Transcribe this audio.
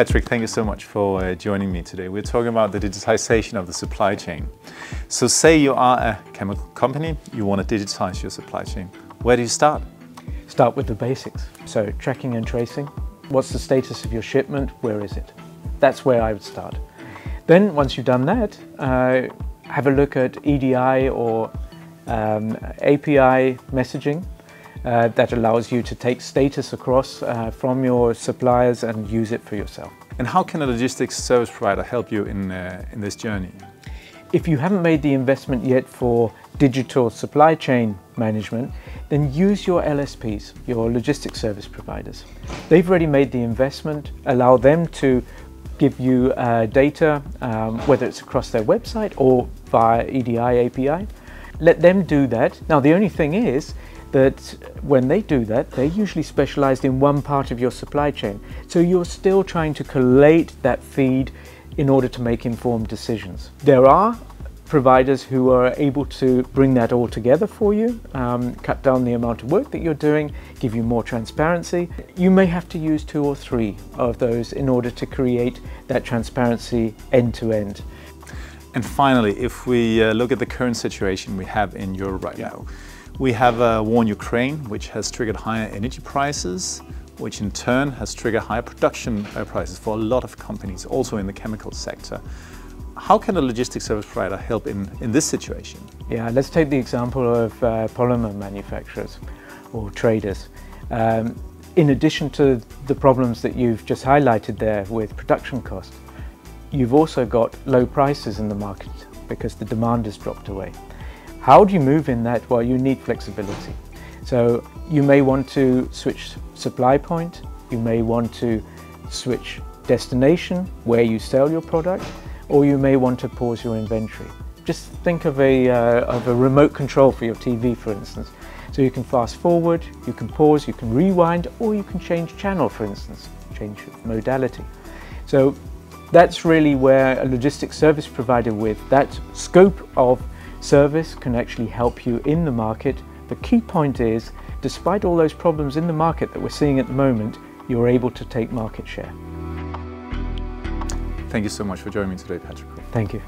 Patrick, thank you so much for joining me today. We're talking about the digitization of the supply chain. So say you are a chemical company, you want to digitize your supply chain. Where do you start? Start with the basics. So tracking and tracing. What's the status of your shipment? Where is it? That's where I would start. Then once you've done that, have a look at EDI or API messaging. That allows you to take status across from your suppliers and use it for yourself. And how can a logistics service provider help you in this journey? If you haven't made the investment yet for digital supply chain management, then use your LSPs, your logistics service providers. They've already made the investment. Allow them to give you data, whether it's across their website or via EDI API. Let them do that. Now, the only thing is, that when they do that, they're usually specialized in one part of your supply chain. So you're still trying to collate that feed in order to make informed decisions. There are providers who are able to bring that all together for you, cut down the amount of work that you're doing, give you more transparency. You may have to use 2 or 3 of those in order to create that transparency end to end. And finally, if we look at the current situation we have in Europe right now, we have a war in Ukraine, which has triggered higher energy prices, which in turn has triggered higher production prices for a lot of companies, also in the chemical sector. How can a logistics service provider help in this situation? Yeah, let's take the example of polymer manufacturers or traders. In addition to the problems that you've just highlighted there with production costs, you've also got low prices in the market because the demand has dropped away. How do you move in that? Well, you need flexibility. So you may want to switch supply point, you may want to switch destination where you sell your product, or you may want to pause your inventory. Just think of a remote control for your TV, for instance. So you can fast forward, you can pause, you can rewind, or you can change channel, for instance, change modality. So that's really where a logistics service provider with that scope of service can actually help you in the market. The key point is, despite all those problems in the market that we're seeing at the moment, you're able to take market share. Thank you so much for joining me today, Patrick. Thank you.